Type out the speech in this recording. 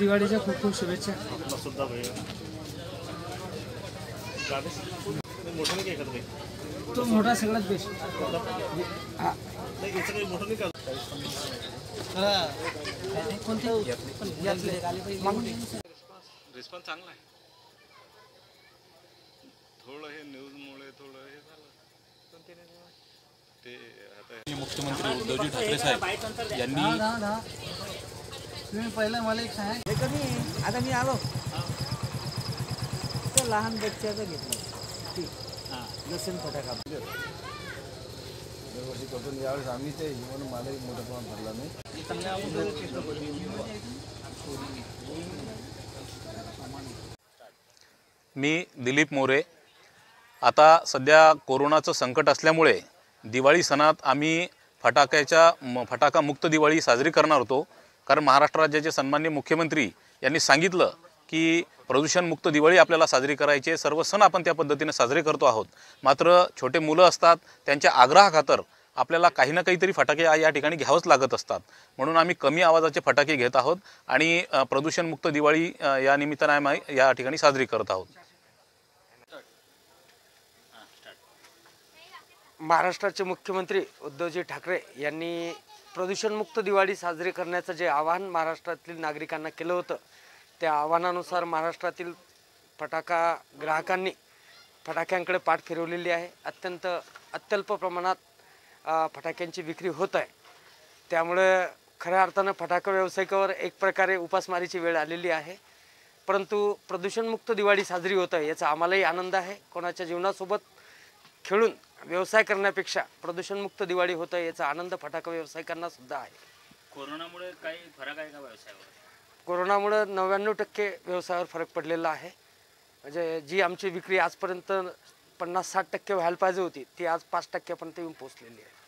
दिवाळीच्या खूप खूप शुभेच्छा। तो मोठा सगळ्यात बेस्ट रिस्पॉन्स चांगला आहे। थोड़ा हे न्यूज मुळे थोड़ा हे झालं। मुख्यमंत्री उद्धवजी ठाकरे साहेब यांनी तुम्ही पहिला मला एक सांगा कधी आता मी आलो तर लहान बच्चाचं घेतलं ठीक हां लसन फटा का दरवर्षी करतो यावेळी आम्ही ते जीवन मला एक मोठा प्रॉब्लेम भरला नाही चांगला उद्धव चित्रपट। मी दिलीप मोरे। आता सध्या कोरोनाचं संकट असल्यामुळे दिवाळी सणात आम्ही फटाका मुक्त दिवाळी साजरी करणार होतो, कारण महाराष्ट्र राज्याचे सन्माननीय मुख्यमंत्री यांनी सांगितलं की प्रदूषण मुक्त दिवाळी आपल्याला साजरी करायची आहे। सर्व सण आपण त्या पद्धतीने साजरे करतो आहोत, मात्र छोटे मुलं असतात त्यांच्या आग्रहाखातर आपल्याला काही ना काहीतरी फटाके या ठिकाणी घ्यावंच लागत असतात, म्हणून आम्ही कमी आवाजाचे फटाके घेत आहोत आणि प्रदूषण मुक्त दिवाळी या निमित्ताने आम्ही या ठिकाणी साजरी करत आहोत। महाराष्ट्राचे मुख्यमंत्री उद्धवजी ठाकरे यांनी प्रदूषणमुक्त दिवाळी साजरी करण्याचं जे आवाहन महाराष्ट्रातील नागरिकांना केलं होतं त्या आवाहनानुसार महाराष्ट्रातील फटाका ग्राहकांनी फटाक्यांकडे पाठ फिरवलेली आहे। अत्यल्प प्रमाणात फटाक्यांची विक्री होत आहे, त्यामुळे खऱ्या अर्थाने फटाका व्यावसायिकावर एक प्रकारे उपासमारीची वेळ आलेली आहे, परंतु प्रदूषणमुक्त दिवाळी साजरी होत आहे याचा आम्हालाही आनंद आहे। कोणाच्या जीवनासोबत खेळून व्यवसाय करण्यापेक्षा प्रदूषणमुक्त दिवाळी होत आहे याचा आनंद फटाका व्यावसायिकांना सुद्धा आहे। कोरोनामुळे काही फरक आहे का व्यवसायावर? कोरोनामुळे 99% व्यवसायावर फरक पडलेला आहे, म्हणजे जी आमची विक्री आजपर्यंत 50-60% व्हायला पाहिजे होती ती आज 5% पर्यंत येऊन पोहोचलेली आहे।